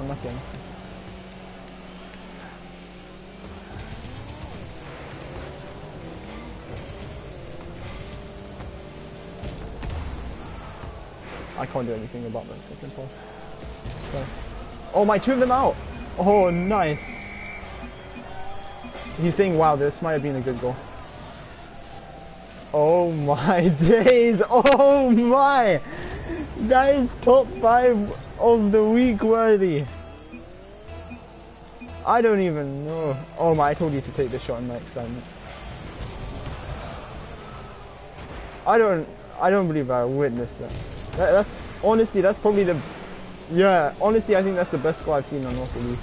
I'm looking. I can't do anything about that second pass. So. Oh, my two of them out! Oh, nice! He's saying, wow, this might have been a good goal. Oh my days! Oh my! That is top 5 of the week worthy! I don't even know. Oh my, I told you to take this shot in my excitement. I don't believe I witnessed that. That's honestly, that's probably the, yeah, honestly, I think that's the best score I've seen on Rocket League.